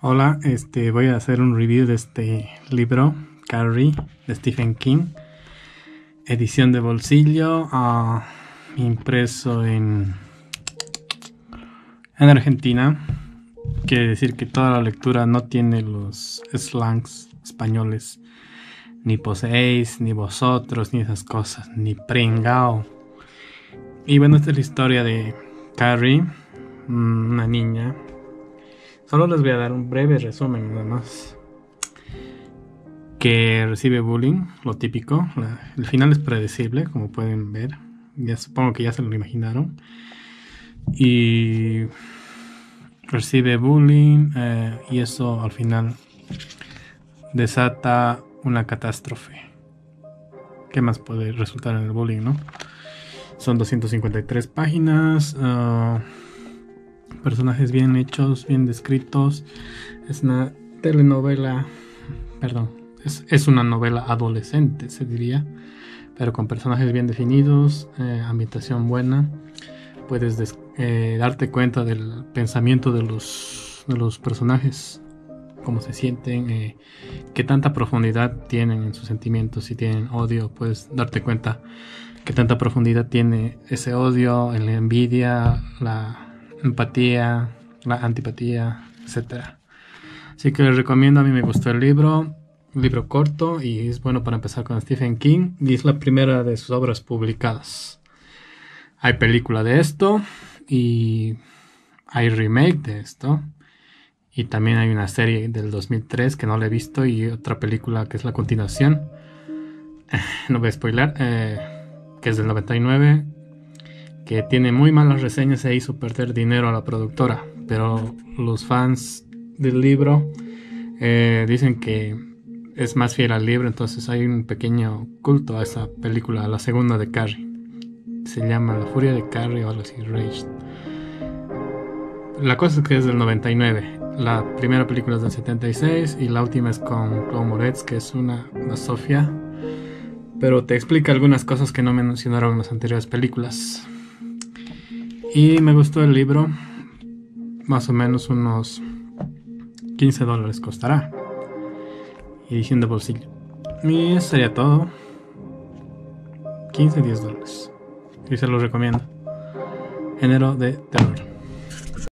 Hola, voy a hacer un review de este libro, Carrie, de Stephen King. Edición de bolsillo, impreso en Argentina. Quiere decir que toda la lectura no tiene los slangs españoles. Ni poseéis, ni vosotros, ni esas cosas, ni pringao. Y bueno, esta es la historia de Carrie, una niña. Solo les voy a dar un breve resumen nada más. Que recibe bullying, lo típico. El final es predecible, como pueden ver. Ya supongo que ya se lo imaginaron. Y recibe bullying y eso al final desata una catástrofe. ¿Qué más puede resultar en el bullying, no? Son 253 páginas. Personajes bien hechos, bien descritos. Es una telenovela, perdón, es una novela adolescente, se diría, pero con personajes bien definidos, ambientación buena. Puedes darte cuenta del pensamiento de los personajes, cómo se sienten, qué tanta profundidad tienen en sus sentimientos. Si tienen odio, puedes darte cuenta qué tanta profundidad tiene ese odio, la envidia, la empatía, la antipatía, etcétera. Así que les recomiendo, a mí me gustó el libro. Un libro corto y es bueno para empezar con Stephen King. Y es la primera de sus obras publicadas. Hay película de esto y hay remake de esto. Y también hay una serie del 2003 que no la he visto y otra película que es la continuación. No voy a spoiler, que es del 99. Que tiene muy malas reseñas e hizo perder dinero a la productora. Pero los fans del libro dicen que es más fiel al libro. Entonces hay un pequeño culto a esa película, a la segunda de Carrie. Se llama La Furia de Carrie o algo así, Rage. La cosa es que es del 99. La primera película es del 76 y la última es con Chloë Moretz, que es una sofía. Pero te explica algunas cosas que no me mencionaron en las anteriores películas. Y me gustó el libro. Más o menos unos $15 costará. Edición de bolsillo. Y eso sería todo. $15, $10. Y se los recomiendo. Género de terror.